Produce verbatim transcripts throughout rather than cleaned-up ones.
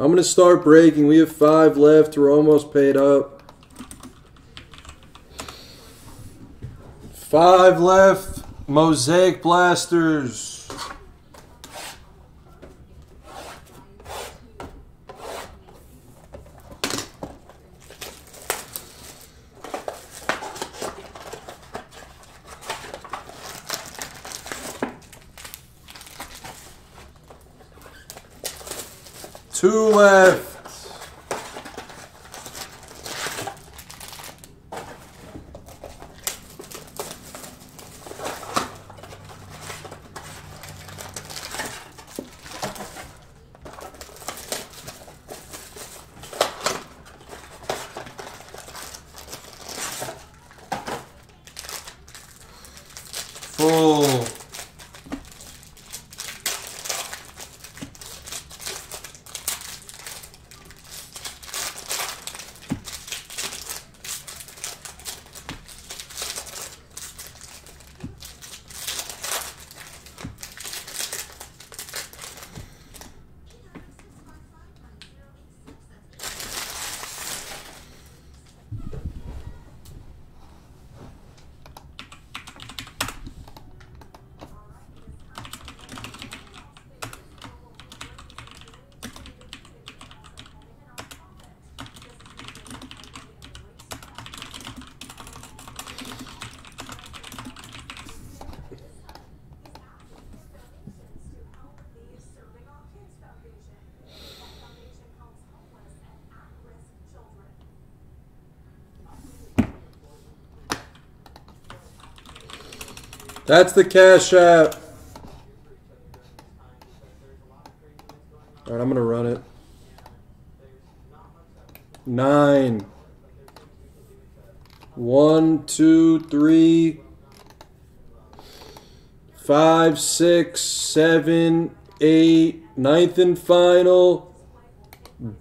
I'm going to start breaking. We have five left. We're almost paid up. Five left. Mosaic blasters. Two left. Full. That's the Cash App. All right, I'm going to run it. Nine. One, two, three, five, six, seven, eight. Ninth and final.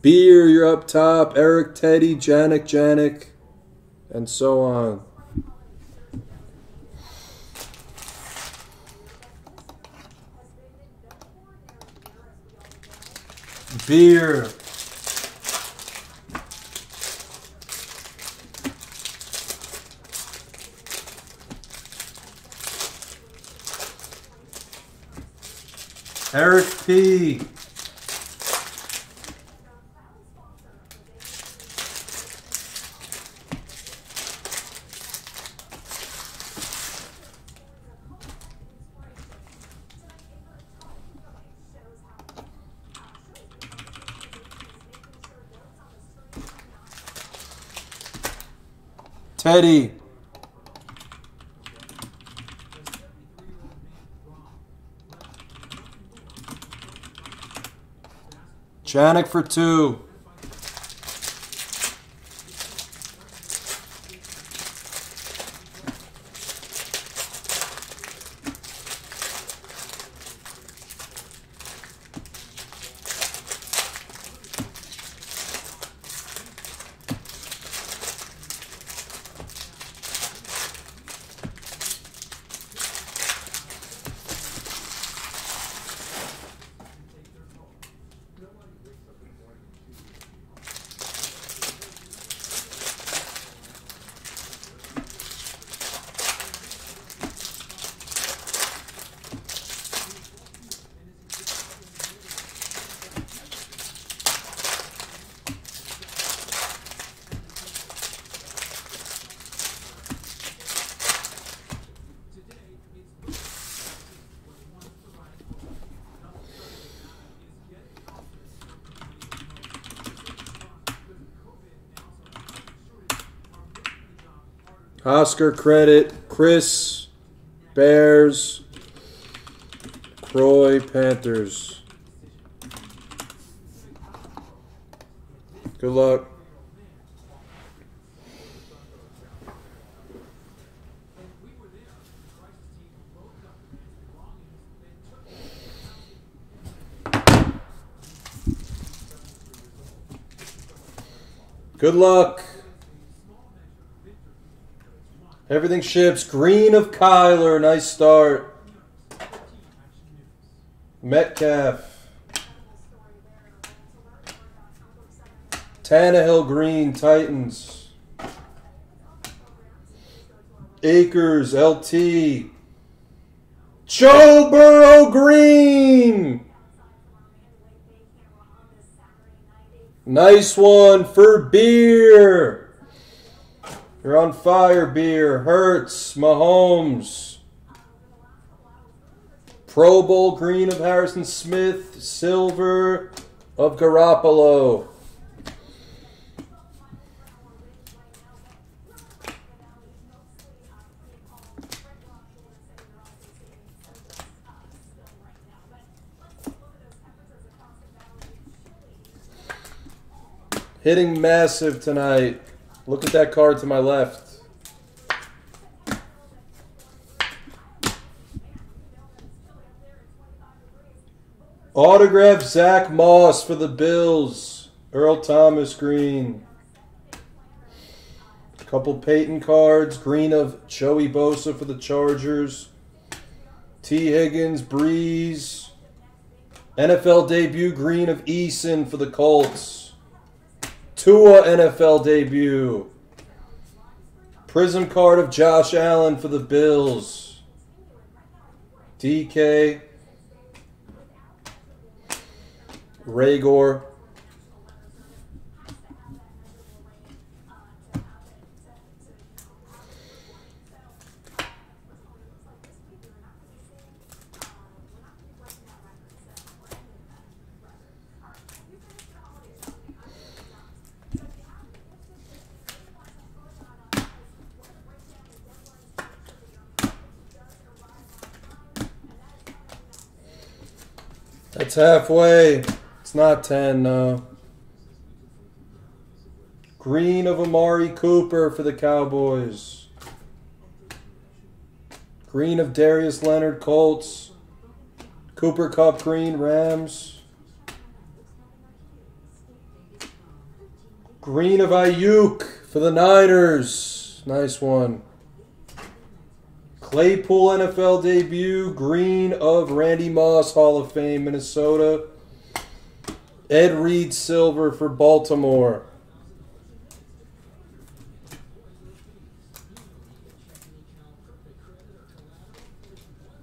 Beer, you're up top. Eric, Teddy, Janik, Janik, and so on. Beer. Eric P. Teddy. Janik for two. Oscar Credit, Chris, Bears, Croy, Panthers. Good luck. Good luck. Everything ships. Green of Kyler. Nice start. Metcalf. Tannehill green, Titans. Akers, L T. Joe Burrow green. Nice one for Beer. You're on fire, Beer. Hurts, Mahomes. Pro Bowl green of Harrison Smith. Silver of Garoppolo. Hitting massive tonight. Look at that card to my left. Autograph Zach Moss for the Bills. Earl Thomas green. A couple Peyton cards. Green of Joey Bosa for the Chargers. T. Higgins, Breeze. N F L debut green of Eason for the Colts. Tua N F L debut. Prism card of Josh Allen for the Bills. D K Rager. It's halfway. It's not ten, no. Green of Amari Cooper for the Cowboys. Green of Darius Leonard, Colts. Cooper Cup green, Rams. Green of Ayuk for the Niners. Nice one. Claypool N F L debut, green of Randy Moss, Hall of Fame, Minnesota. Ed Reed silver for Baltimore.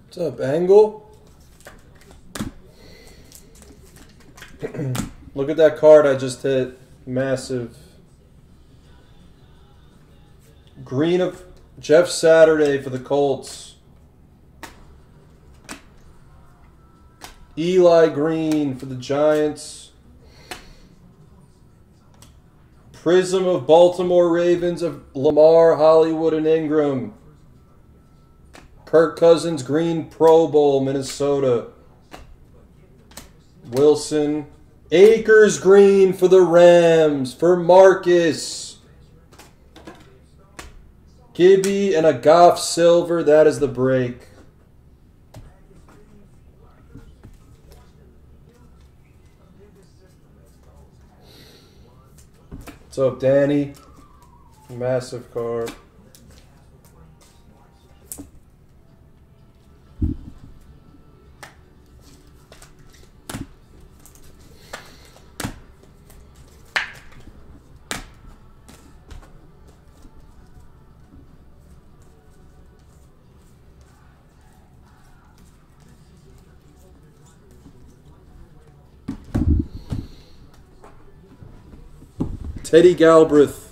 What's up, Angle? Look at that card I just hit. Massive. Green of Jeff Saturday for the Colts. Eli Green for the Giants. Prism of Baltimore Ravens of Lamar, Hollywood, and Ingram. Kirk Cousins green Pro Bowl, Minnesota. Wilson. Akers green for the Rams for Marcus. Gibby and a Goff silver. That is the break. What's up, Danny? Massive card. Teddy Galbraith.